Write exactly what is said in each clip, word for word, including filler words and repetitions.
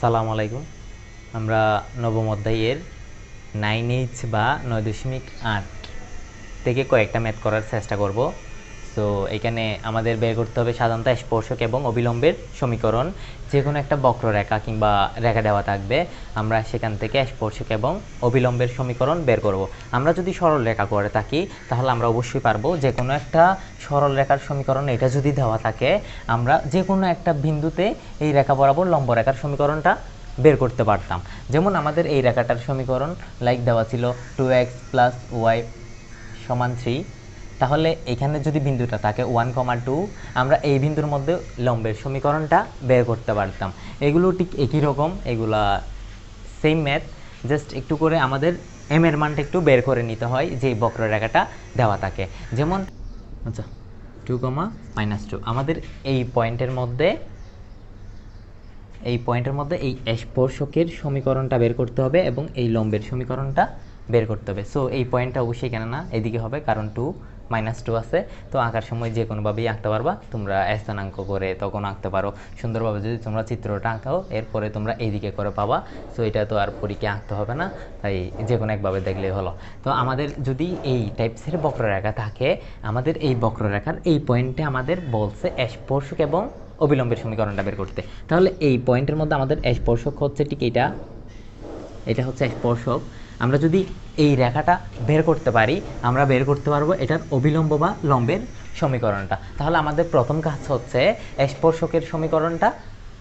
আসসালামু আলাইকুম। আমরা নবম অধ্যায়ের নাইন এইচ বা নয় দশমিক আট থেকে কয়েকটা ম্যাথ করার চেষ্টা করব। তো এখানে আমাদের বের করতে হবে সাধারণত স্পর্শক এবং অবিলম্বের সমীকরণ। যে কোনো একটা বক্ররেখা কিংবা রেখা দেওয়া থাকবে, আমরা সেখান থেকে স্পর্শক এবং অবিলম্বের সমীকরণ বের করব। আমরা যদি সরল রেখা করে থাকি তাহলে আমরা অবশ্যই পারবো যে কোনো একটা সরল রেখার সমীকরণ এটা যদি দেওয়া থাকে, আমরা যে কোনো একটা বিন্দুতে এই রেখা বরাবর লম্ব রেখার সমীকরণটা বের করতে পারতাম। যেমন আমাদের এই রেখাটার সমীকরণ লাইক দেওয়া ছিল টু এক্স প্লাস ওয়াই সমান থ্রি, তাহলে এখানে যদি বিন্দুটা থাকে ওয়ান কমা টু, আমরা এই বিন্দুর মধ্যে লম্বের সমীকরণটা বের করতে পারতাম। এগুলো ঠিক একই রকম, এগুলা সেম ম্যাথ, জাস্ট একটু করে আমাদের এম এর মানটা একটু বের করে নিতে হয় যে বক্ররেখাটা দেওয়া থাকে। যেমন আচ্ছা টু কমা মাইনাস টু, আমাদের এই পয়েন্টের মধ্যে এই পয়েন্টের মধ্যে এই স্পর্শকের সমীকরণটা বের করতে হবে এবং এই লম্বের সমীকরণটা বের করতে হবে। সো এই পয়েন্টটা অবশ্যই কেন না এদিকে হবে, কারণ টু মাইনাস টু আছে, তো আঁকার সময় যে কোনোভাবেই আঁকতে পারবা। তোমরা স্থানাঙ্ক করে তখন আঁকতে পারো সুন্দরভাবে, যদি তোমরা চিত্রটা আঁকাও এরপরে তোমরা এইদিকে করে পাবা। সো এটা তো আর পরীক্ষা আঁকতে হবে না, তাই যে কোনো একভাবে দেখলেই হলো। তো আমাদের যদি এই টাইপসের বক্ররেখা থাকে, আমাদের এই বক্ররেখার এই পয়েন্টে আমাদের বলছে স্পর্শক এবং অবিলম্বের সমীকরণটা বের করতে, তাহলে এই পয়েন্টের মধ্যে আমাদের স্পর্শক হচ্ছে ঠিক এটা, এটা হচ্ছে স্পর্শক। আমরা যদি এই রেখাটা বের করতে পারি, আমরা বের করতে পারবো এটার অবিলম্ব বা লম্বের সমীকরণটা। তাহলে আমাদের প্রথম কাজ হচ্ছে স্পর্শকের সমীকরণটা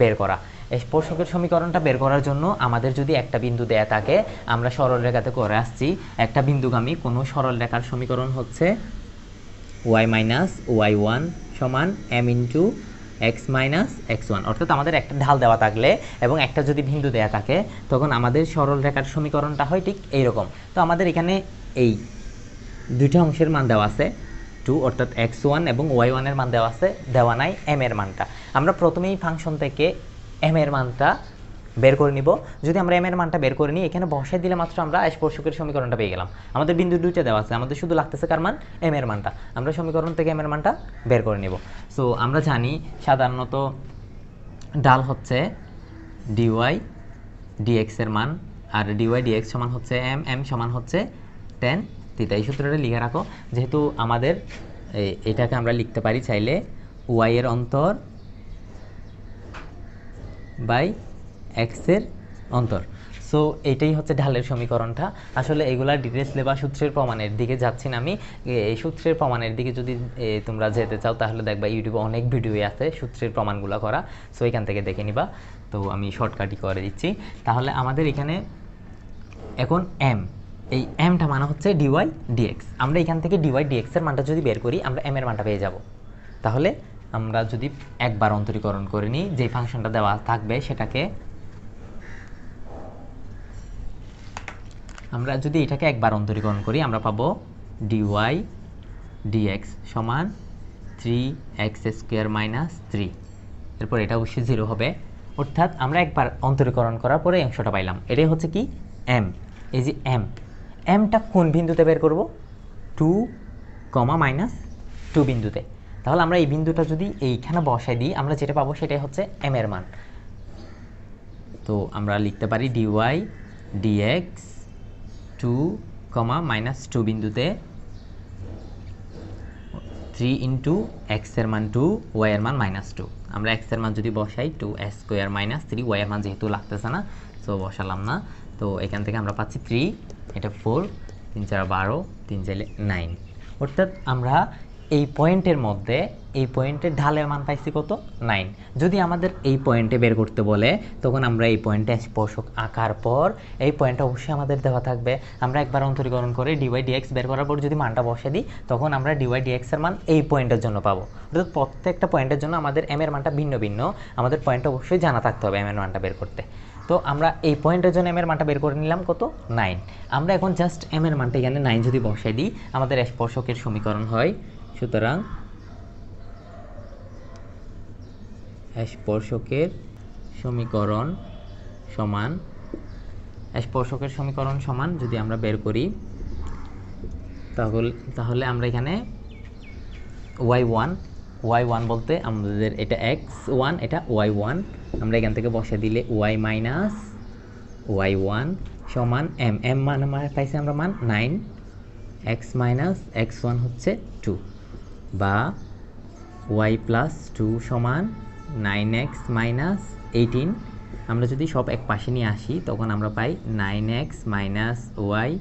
বের করা। স্পর্শকের সমীকরণটা বের করার জন্য আমাদের যদি একটা বিন্দু দেয়া থাকে, আমরা সরল রেখাতে করে আসছি, একটা বিন্দুগামী কোনো সরল রেখার সমীকরণ হচ্ছে ওয়াই মাইনাস ওয়াই ওয়ান সমান m into x minus x one. অর্থাৎ আমাদের একটা ঢাল দেওয়া থাকলে এবং একটা যদি বিন্দু দেওয়া থাকে, তখন আমাদের সরল রেখার সমীকরণটা হয় ঠিক এইরকম। তো আমাদের এখানে এই দুইটা অংশের মান দেওয়া আছে টু, অর্থাৎ এক্স ওয়ান এবং ওয়াই ওয়ানের মান দেওয়া আছে, দেওয়া নাই এম এর মানটা। আমরা প্রথমেই ফাংশন থেকে এম এর মানটা বের করে নিব। যদি আমরা এম এর মানটা বের করে নিই, এখানে বসাই দিলে মাত্র আমরা স্পর্শকের সমীকরণটা পেয়ে গেলাম। আমাদের বিন্দু দুইটা দেওয়া আছে, আমাদের শুধু লাগতেছে কার মান, এম এর মানটা। আমরা সমীকরণ থেকে এম এর মানটা বের করে নিব। সো আমরা জানি সাধারণত ডাল হচ্ছে ডিওয়াই ডিএক্স এর মান, আর ডিওয়াই ডিএক্স সমান হচ্ছে এম, এম সমান হচ্ছে টেন থিটা। এই সূত্রটা লিখে রাখো, যেহেতু আমাদের এটাকে আমরা লিখতে পারি চাইলে ওয়াই এর অন্তর বাই এক্সের অন্তর। সো এটাই হচ্ছে ঢালের সমীকরণটা। আসলে এগুলা ডিটেলস লেবা সূত্রের প্রমাণের দিকে যাচ্ছি না আমি। এই সূত্রের প্রমাণের দিকে যদি তোমরা যেতে চাও তাহলে দেখবা ইউটিউবে অনেক ভিডিও আছে সূত্রের প্রমাণগুলো করা, সো এখান থেকে দেখে নিবা। তো আমি শর্টকাটই করে দিচ্ছি। তাহলে আমাদের এখানে এখন এম, এই এমটা মানে হচ্ছে ডিওয়াই ডিএক্স। আমরা এখান থেকে ডিওয়াই ডিএক্সের মানটা যদি বের করি, আমরা এম এর মানটা পেয়ে যাব। তাহলে আমরা যদি একবার অন্তরীকরণ করে নিই, যে ফাংশনটা দেওয়া থাকবে সেটাকে আমরা যদি এটাকে একবার অন্তরীকরণ করি, আমরা পাবো ডিওয়াই ডিএক্স সমান three x square minus three, এরপর এটা অবশ্যই জিরো হবে। অর্থাৎ আমরা একবার অন্তরীকরণ করার পরে অংশটা পাইলাম। এটাই হচ্ছে কি এম। এই যে এম, এমটা কোন বিন্দুতে বের করব, টু কমা মাইনাস টু বিন্দুতে। তাহলে আমরা এই বিন্দুটা যদি এইখানে বসাই দিই, আমরা যেটা পাবো সেটাই হচ্ছে এম এর মান। তো আমরা লিখতে পারি ডিওয়াই ডিএক্স টু কমা মাইনাস টু বিন্দুতে থ্রি ইন্টু এক্সের মান টু, ওয়াইয়ের মান মাইনাস টু। আমরা এক্সের মান যদি বসাই two x square minus three, ওয়াইয়ের মান যেহেতু লাগতেছে না সো বসালাম না। তো এখান থেকে আমরা পাচ্ছি থ্রি, এটা ফোর, তিন চারা বারো, তিন চাইলে নাইন। অর্থাৎ আমরা এই পয়েন্টের মধ্যে এই পয়েন্টের ঢালের মান পাইছি কত, নাইন। যদি আমাদের এই পয়েন্টে বের করতে বলে, তখন আমরা এই পয়েন্টে স্পর্শক আঁকার পর এই পয়েন্টটা অবশ্যই আমাদের দেওয়া থাকবে। আমরা একবার অন্তরীকরণ করে ডিওয়াই ডিএক্স বের করার পর যদি মানটা বসে দিই, তখন আমরা ডিওয়াই ডিএক্সের মান এই পয়েন্টের জন্য পাবো। অর্থাৎ প্রত্যেকটা পয়েন্টের জন্য আমাদের এম এর মানটা ভিন্ন ভিন্ন, আমাদের পয়েন্টটা অবশ্যই জানা থাকতে হবে এম এর মানটা বের করতে। তো আমরা এই পয়েন্টের জন্য এম এর মানটা বের করে নিলাম কত, নাইন। আমরা এখন জাস্ট এম এর মানটা এখানে নাইন যদি বসে দিই, আমাদের স্পর্শকের সমীকরণ হয়। সুতরাং স্পর্শকের সমীকরণ সমান, স্পর্শকের সমীকরণ সমান যদি আমরা বের করি, তাহলে তাহলে আমরা এখানে ওয়াই ওয়ান वाई वन बोलते आमदेर एटा एक्स वन एटा वाई वन आमरा एखान थेके बसिए दिले वाई माइनस वाई वन समान एम एम मान आमरा पाइछि आमरा मान nine x minus x one होच्छे टू बा वाई प्लस टू समान नाइन एक्स माइनस एटीन आमरा जोदि सब एक पाशे निये आसि तखन आमरा पाई nine x minus y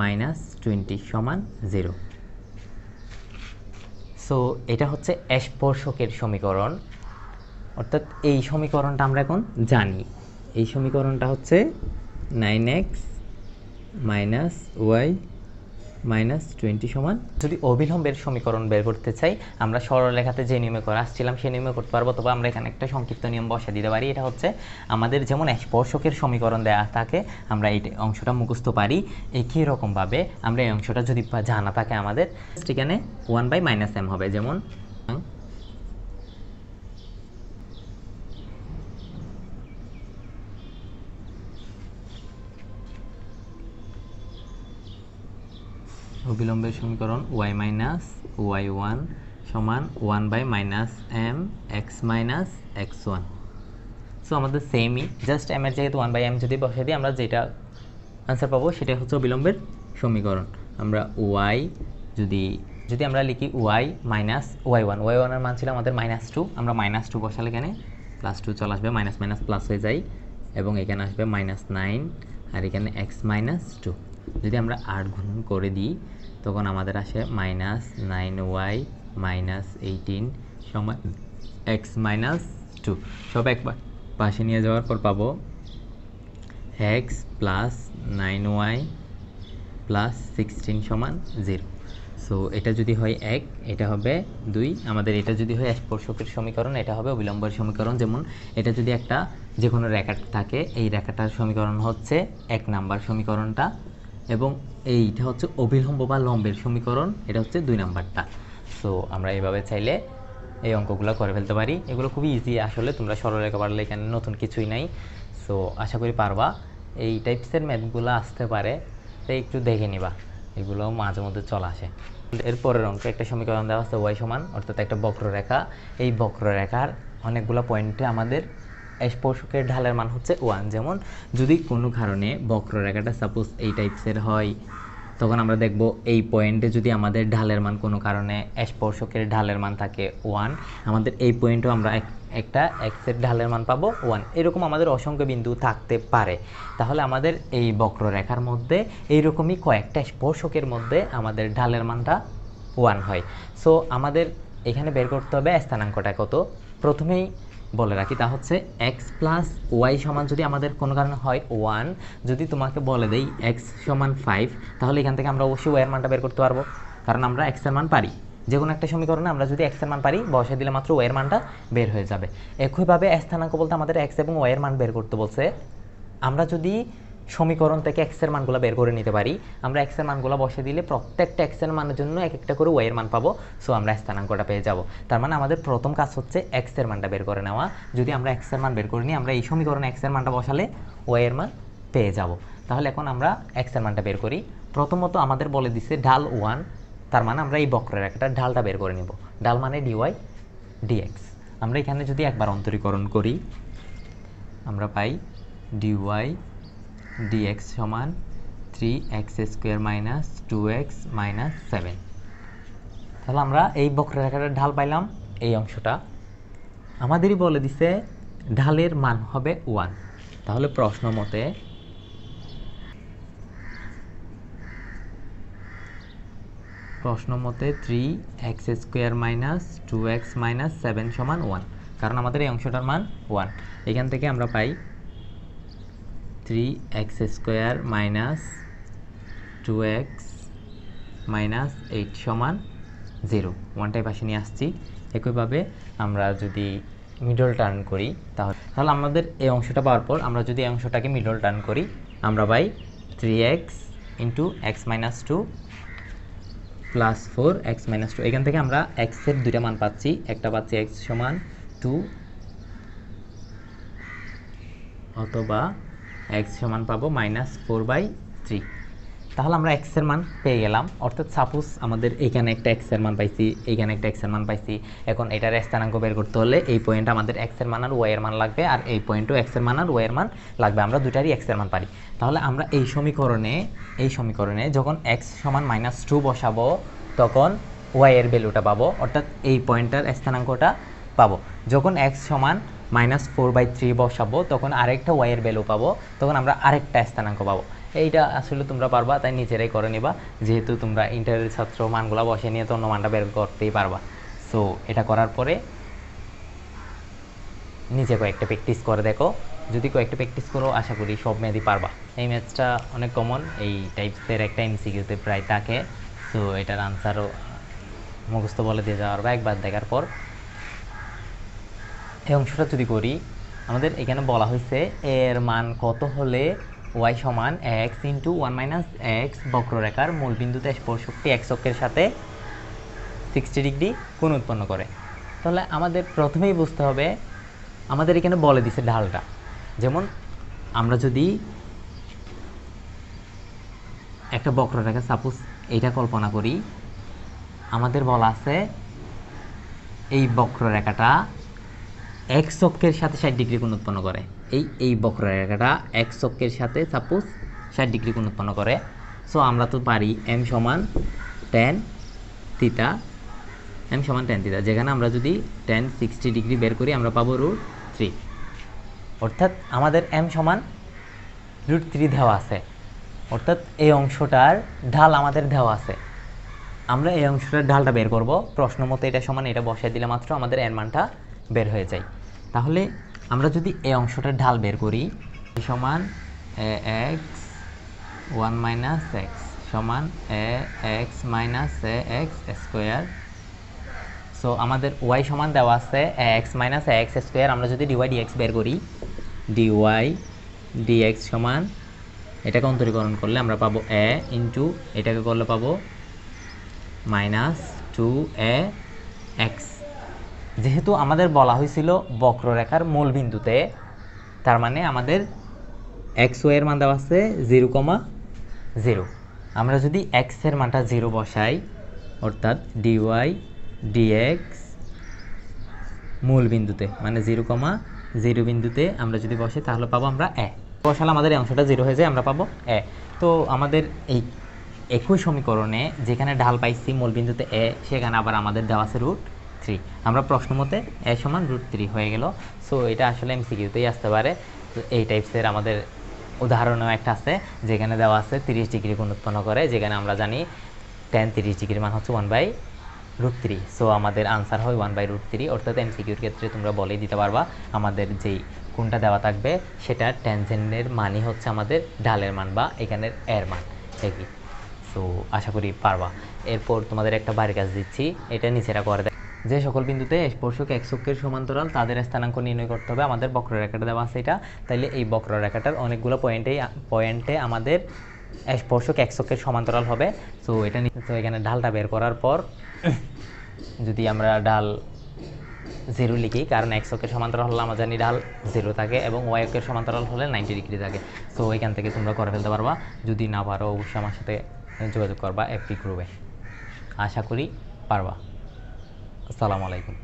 minus twenty समान जिरो। सो एटा होच्छे स्पर्शकेर समीकरण अर्थात एई समीकरणटा आमरा एखन जानि एई समीकरणटा होच्छे nine x minus y minus twenty समान जो अभिलम्बर समीकरण बेर करते चाहिए सरल लेखाते जे नियमे कर आसम से नियमे करते पारबो तबे आमरा एखाने एकटा संक्षिप्त नियम बसा दीते पारी एटा होच्छे आमादेर जेमन स्पर्शकेर समीकरण देया थाके आमरा एई अंशटा मुखस्थ पारी एकई रकम भावे आमरा एई अंशटा जदि जाना थाके आमादेर एखाने वन बाई माइनस एम होबे जेमन अभिलम्बेर समीकरण वाई माइनस वाई वन समान one by minus m x minus x one. So हमारे सेम ही जस्ट एम एर जेहेतु वन बाई एम जो बसा दी जेटा आंसर पाबो सेटा होच्छे अभिलम्बेर समीकरण आमरा वाई जदि जदि आमरा लिखी y minus y one y one एर मान छिलो आमादेर माइनस टू आमरा माइनस टू बसाले एखाने प्लस टू चले आसबे माइनस माइनस प्लस हये जाय एबं एखाने आसबे माइनस नाइन और एखाने एक्स माइनस टू যদি আমরা आठ গুণন করে দিই তখন আমাদের আসে minus nine y minus eighteen সমান এক্স মাইনাস টু সব একবার পাশে নিয়ে যাওয়ার পর পাবো x plus nine y plus sixteen সমান জিরো। সো এটা যদি হয় এক এটা হবে দুই আমাদের এটা যদি হয় স্পর্শকের সমীকরণ এটা হবে অভিলম্বের সমীকরণ যেমন এটা যদি একটা যে কোনো রেখা থাকে এই রেখাটার সমীকরণ হচ্ছে এক নাম্বার সমীকরণটা एवं एटा होच्छे अभिलम्ब बा लम्बेर समीकरण एटा होच्छे दुई नम्बरटा। सो आमरा एइभावे चाइले एइ अंकगुलो करे फेलते पारी एगुलो खूब इजी आसले तोमरा सरलरेखा पारले एखाने नतुन किछुई नाई। सो आशा करी पारबा एइ टाइप्सेर मैथगुलो आसते पारे ताई एकटु देखे निबा एगुलो माझे मধ্যে चले आसे। एरपरेर अंके एकटा समीकरण देওয়া আছে y समान अर्थात एकटा বক্ররেখা এই বক্ররেখার অনেকগুলো পয়েন্টে আমাদের स्पर्शकेर ढालेर मान होच्छे वन जेमन जदि कोनो कारणे बक्ररेखाटा सपोज ए टाइप्सेर हय तखन आमरा देखबो ए पॉइंटे जदि आमादेर ढालेर मान कोनो कारणे स्पर्शकेर ढालेर मान थाके वन आमादेर ए पॉइंटेओ आमरा एकटा एक्सेर ढालेर मान पाबो वन एरकम आमादेर असंख्य बिंदु थाकते पारे ताहले आमादेर ए बक्ररेखार मধ্যে एरकमই কয়েকটা स्पर्शकेर मধ্যে आमादेर ढालेर मानटा वन हय। सो आमादेर एखाने बेर करते हबे স্থানাঙ্কটা কত প্রথমেই বলে রাখি তা হচ্ছে এক্স প্লাস ওয়াই সমান যদি আমাদের কোনো কারণে হয় ওয়ান যদি তোমাকে বলে দেই এক্স সমান ফাইভ তাহলে এখান থেকে আমরা অবশ্যই ওয়াইয়ের মানটা বের করতে পারবো কারণ আমরা এক্সের মান পারি যে কোনো একটা সমীকরণে আমরা যদি এক্সের মান পারি বসিয়ে দিলে মাত্র ওয়াইয়ের মানটা বের হয়ে যাবে। একইভাবে স্থানাঙ্ক বলতে আমাদের এক্স এবং ওয়াইয়ের মান বের করতে বলছে আমরা যদি समीकरण থেকে x এর মানগুলো বের করে নিতে পারি আমরা x এর মানগুলো বসিয়ে দিলে প্রত্যেকটা x এর মানের জন্য এক একটা করে y এর মান পাবো। সো আমরা স্থানাঙ্কটা পেয়ে যাব তার মানে আমাদের প্রথম কাজ হচ্ছে x এর মানটা বের করে নেওয়া যদি আমরা x এর মান বের করে নিই আমরা এই সমীকরণে x এর মানটা বসালে y এর মান পেয়ে যাব। তাহলে এখন আমরা x এর মানটা বের করি প্রথমত আমাদের বলে দিয়েছে ঢাল ওয়ান তার মানে আমরা এই বক্ররেখাটার ঢালটা বের করে নিব ঢাল মানে dy dx আমরা এখানে যদি একবার অন্তরীকরণ করি আমরা পাই dy dx समान three x square minus two x minus seven ताहले आमरा एई बक्ररेखाटार ढाल पाइलाम एई अंशटा आमादेरই बोले दिছে ढालेर मान हबे वन ताहले प्रश्न मते प्रश्न मते three x square minus two x minus seven समान वन कारण आमादेर एई अंशटार मान वन एखान थेके आमरा पाई three x square minus two x minus eight समान जिरो वनटाई पाशे निये आसछि एकइभावे आमरा जदि मिडल टार्न करी ताहले आमादेर एई अंशटा पावार पर आमरा जदि एई अंशटाके मिडल टार्न करी आमरा पाई three x into x minus two plus four x minus two एखान थेके आमरा एक्सर दुइटा मान पाচ্ছি एकटा पाচ্ছি एक्स समान टू अथवा एक्स समान पाबो माइनस फोर बाई थ्री তাহলে আমরা x এর মান পেয়ে গেলাম। অর্থাৎ সাপোজ আমাদের এইখানে একটা x এর মান পাইছি, এইখানে একটা x এর মান পাইছি, এখন এটার স্থানাঙ্ক বের করতে হলে এই পয়েন্ট আমাদের x এর মান আর y এর মান লাগবে, আর এই পয়েন্টও x এর মান আর y এর মান লাগবে, আমরা দুটারই x এর মান পারি। তাহলে আমরা এই সমীকরণে এই সমীকরণে যখন x সমান মাইনাস টু বসাবো তখন y এর ভ্যালুটা পাবো, অর্থাৎ এই পয়েন্টটার স্থানাঙ্কটা পাবো। যখন x সমান মাইনাস ফোর বাই থ্রি বসাবো তখন আরেকটা ওয়াইয়ের ভ্যালু পাবো, তখন আমরা আরেকটা স্থানাঙ্ক পাবো। এইটা আসলে তোমরা পারবা, তাই নিজেরাই করে নিবা, যেহেতু তোমরা ইন্টারের ছাত্র মানগুলো বসে নিয়ে তো অন্য মানটা বের করতেই পারবা। সো এটা করার পরে নিজে কয়েকটা প্র্যাকটিস করে দেখো, যদি কয়েকটা প্র্যাকটিস করো আশা করি সব মেয়াদি পারবা। এই ম্যাথটা অনেক কমন, এই টাইপসের একটা এমসিকিউতে প্রায় থাকে। সো এটার আনসারও মুখস্থ বলে দিয়ে যাওয়ার বা একবার দেখার পর এই অংশটা যদি করি, আমাদের এখানে বলা হয়েছে এর মান কত হলে ওয়াই সমান x into one minus x বক্ররেখার মূলবিন্দুতে স্পর্শকটি এক অক্ষের সাথে সিক্সটি ডিগ্রি কোণ উৎপন্ন করে। তাহলে আমাদের প্রথমেই বুঝতে হবে আমাদের এখানে বলে দিছে ঢালটা, যেমন আমরা যদি একটা বক্ররেখা সাপোজ এইটা কল্পনা করি, আমাদের বলা আছে এই বক্ররেখাটা এক অক্ষের সাথে ষাট ডিগ্রি কোণ উৎপন্ন করে, এই এই বক্ররেখাটা এক অক্ষের সাথে সাপোজ ষাট ডিগ্রি কোণ উৎপন্ন করে। সো আমরা তো পারি এম সমান টেন থিটা, এম সমান টেন থিটা, যেখানে আমরা যদি টেন সিক্সটি ডিগ্রি বের করি আমরা পাবো রুট থ্রি, অর্থাৎ আমাদের এম সমান রুট থ্রি দেওয়া আছে, অর্থাৎ এই অংশটার ঢাল আমাদের দেওয়া আছে। আমরা এই অংশটার ঢালটা বের করব, প্রশ্ন মতো এটা সমান এটা বসায় দিলে মাত্র আমাদের এর মানটা বের হয়ে যায়। তাহলে আমরা যদি এই অংশটার ঢাল বের করি, সমান a x one minus x সমান a x minus a x square. So আমাদের ওয়াই সমান দেওয়া আছে a x minus a x square, আমরা যদি ডিওয়াই ডিএক্স বের করি, ডিওয়াই ডিএক্স সমান এটাকে অন্তরীকরণ করলে আমরা পাবো এ ইন্টু এটাকে করলে পাবো মাইনাস টু এ এক্স। যেহেতু আমাদের বলা হয়েছিল বক্ররেখার মূল বিন্দুতে, তার মানে আমাদের এক্স ওয়ের মান দেওয়া আছে জিরো কমা জিরো, আমরা যদি এক্সের মানটা জিরো বসাই, অর্থাৎ ডিওয়াই ডিএক্স মূল বিন্দুতে মানে জিরো কমা জিরো বিন্দুতে আমরা যদি বসাই তাহলে পাবো আমরা এ, বসালে আমাদের এই অংশটা জিরো হয়ে যায়, আমরা পাবো এ। তো আমাদের এই একই সমীকরণে যেখানে ঢাল পাইছি মূল বিন্দুতে এ, সেখানে আবার আমাদের দেওয়া আছে রুট থ্রি, আমরা প্রশ্ন মতে এ সমান রুট থ্রি হয়ে গেল। সো এটা আসলে এমসিকিউতেই আসতে পারে। তো এই টাইপসের আমাদের উদাহরণও একটা আছে, যেখানে দেওয়া আছে তিরিশ ডিগ্রি কোণ উৎপন্ন করে, যেখানে আমরা জানি টেন তিরিশ ডিগ্রির মান হচ্ছে one by root three. So আমাদের আনসার হয় ওয়ান বাই রুট থ্রি, অর্থাৎ এমসিকিউর ক্ষেত্রে তোমরা বলেই দিতে পারবা আমাদের যেই কোণটা দেওয়া থাকবে সেটা ট্যানজেন্টের মানই হচ্ছে আমাদের ঢালের মান বা এখানের এর মান একই। সো আশা করি পারবা। এরপর তোমাদের একটা বাড়ির কাজ দিচ্ছি, এটা নিচেরা করে দেয়, যে সকল বিন্দুতে স্পর্শক এক অক্ষের সমান্তরাল তাদের স্থানাঙ্ক নির্ণয় করতে হবে। আমাদের বক্ররেখাটা দেওয়া আছে এটা, তাইলে এই বক্ররেখাটার অনেকগুলো পয়েন্টেই পয়েন্টে আমাদের স্পর্শক এক অক্ষের সমান্তরাল হবে। সো এটা তো এখানে ঢালটা বের করার পর যদি আমরা ঢাল জিরো লিখি, কারণ এক অক্ষের সমান্তরাল হলে আমরা জানি ঢাল জিরো থাকে এবং ওয়াই অক্ষের সমান্তরাল হলে নাইনটি ডিগ্রি থাকে। সো এখান থেকে তোমরা করে ফেলতে পারবা, যদি না পারো অবশ্যই আমার সাথে যোগাযোগ করবা এফপি গ্রুপে, আশা করি পারবা। আসসালামু আলাইকুম।